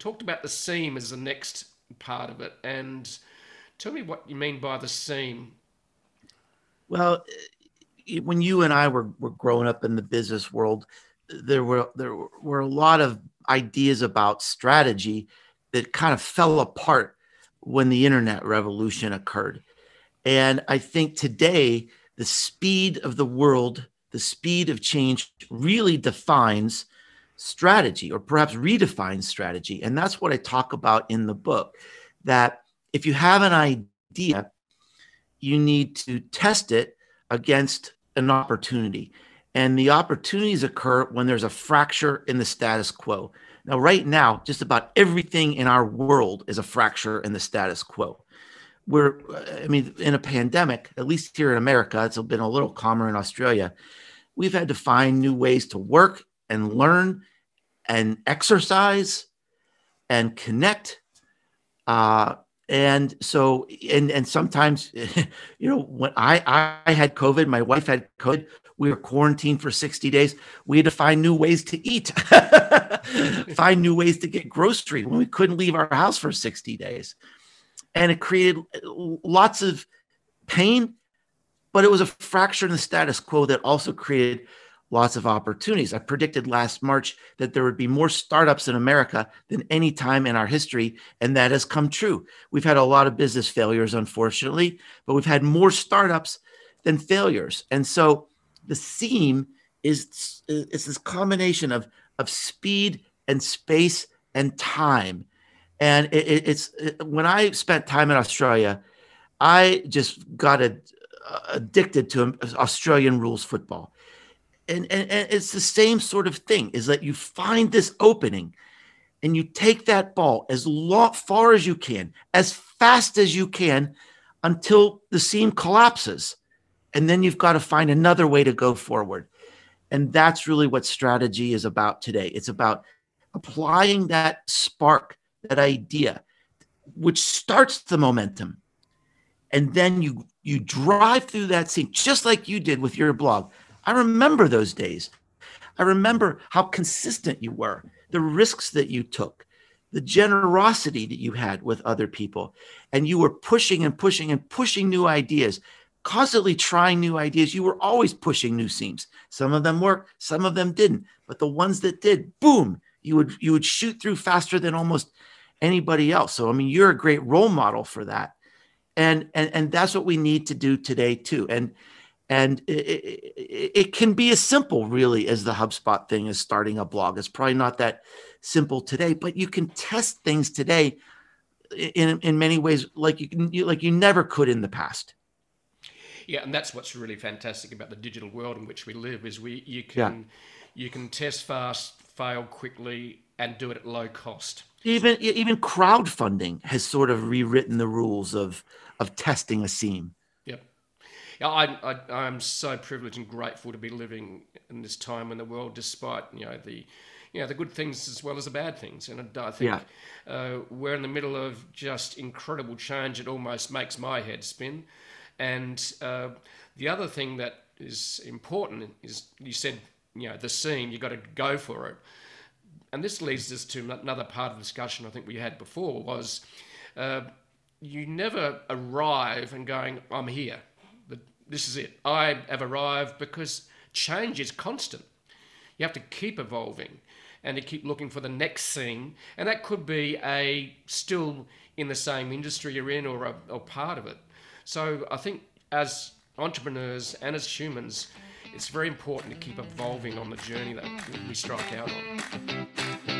talked about the seam as the next part of it, and tell me what you mean by the seam. Well, when you and I were growing up in the business world, there were a lot of ideas about strategy that kind of fell apart when the internet revolution occurred. And I think today, the speed of the world, the speed of change really defines strategy, or perhaps redefines strategy. And that's what I talk about in the book, that if you have an idea, you need to test it against an opportunity. And the opportunities occur when there's a fracture in the status quo. Now, right now, just about everything in our world is a fracture in the status quo. In a pandemic, at least here in America, it's been a little calmer in Australia. We've had to find new ways to work and learn and exercise and connect. And sometimes, you know, when I had COVID, my wife had COVID, we were quarantined for 60 days. We had to find new ways to eat, find new ways to get grocery when we couldn't leave our house for 60 days. And it created lots of pain, but it was a fracture in the status quo that also created lots of opportunities. I predicted last March that there would be more startups in America than any time in our history, and that has come true. We've had a lot of business failures, unfortunately, but we've had more startups than failures. And so the seam is this combination of speed and space and time. And it's when I spent time in Australia, I just got addicted to Australian rules football. And it's the same sort of thing, is that you find this opening and you take that ball as far as you can, as fast as you can, until the seam collapses. And then you've got to find another way to go forward. And that's really what strategy is about today. It's about applying that spark, that idea, which starts the momentum. And then you drive through that seam, just like you did with your blog. I remember those days. I remember how consistent you were, the risks that you took, the generosity that you had with other people. And you were pushing and pushing and pushing new ideas, constantly trying new ideas. You were always pushing new seams. Some of them worked, some of them didn't. But the ones that did, boom, you would shoot through faster than almost anybody else. So, I mean, you're a great role model for that. And that's what we need to do today, too. And it can be as simple, really, as the HubSpot thing is starting a blog. It's probably not that simple today, but you can test things today in many ways like you never could in the past. Yeah, and that's what's really fantastic about the digital world in which we live is you can test fast, fail quickly, and do it at low cost. Even crowdfunding has sort of rewritten the rules of testing a seam. I'm so privileged and grateful to be living in this time in the world, despite the good things as well as the bad things. And I think we're in the middle of just incredible change. It almost makes my head spin. And the other thing that is important is you said the seam. You got to go for it. And this leads us to another part of the discussion I think we had before was you never arrive and going, I'm here. This is it. I have arrived, because change is constant. You have to keep evolving and to keep looking for the next seam. And that could be still in the same industry you're in or part of it. So I think as entrepreneurs and as humans, it's very important to keep evolving on the journey that we strike out on.